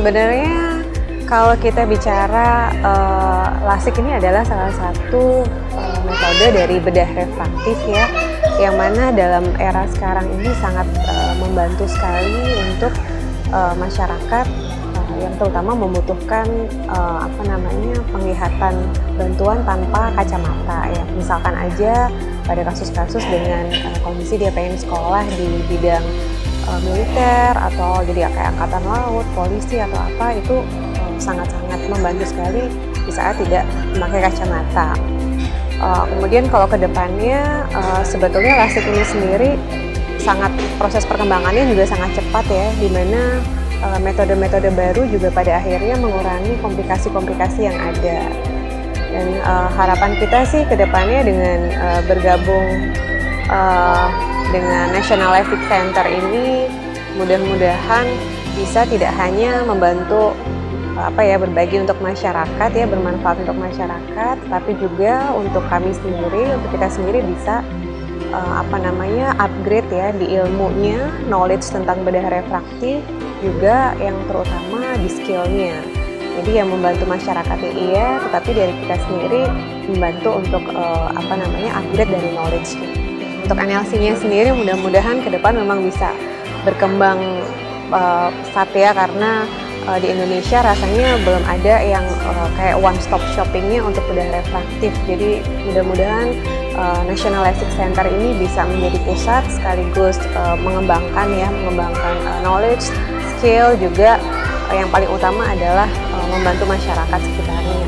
Sebenarnya kalau kita bicara LASIK ini adalah salah satu metode dari bedah refraktif ya, yang mana dalam era sekarang ini sangat membantu sekali untuk masyarakat yang terutama membutuhkan penglihatan bantuan tanpa kacamata ya. Misalkan aja pada kasus-kasus dengan kondisi dia pengen sekolah di bidang militer atau jadi kayak angkatan laut, polisi atau apa, itu sangat-sangat membantu sekali di saat tidak memakai kacamata. Kemudian kalau kedepannya sebetulnya LASIK ini sendiri sangat, proses perkembangannya juga sangat cepat ya, dimana metode-metode baru juga pada akhirnya mengurangi komplikasi-komplikasi yang ada. Dan harapan kita sih kedepannya dengan bergabung dengan National LASIK Center ini, mudah-mudahan bisa tidak hanya membantu berbagi untuk masyarakat ya, bermanfaat untuk masyarakat, tapi juga untuk kami sendiri, untuk kita sendiri bisa upgrade ya di ilmunya, knowledge tentang bedah refraktif, juga yang terutama di skillnya. Jadi yang membantu masyarakatnya iya, tetapi dari kita sendiri membantu untuk upgrade dari knowledge-nya. Untuk NLC-nya sendiri mudah-mudahan ke depan memang bisa berkembang pesat ya, karena di Indonesia rasanya belum ada yang kayak one stop shoppingnya untuk bedah refraktif. Jadi mudah-mudahan National LASIK Center ini bisa menjadi pusat sekaligus mengembangkan knowledge, skill, juga yang paling utama adalah membantu masyarakat sekitarnya.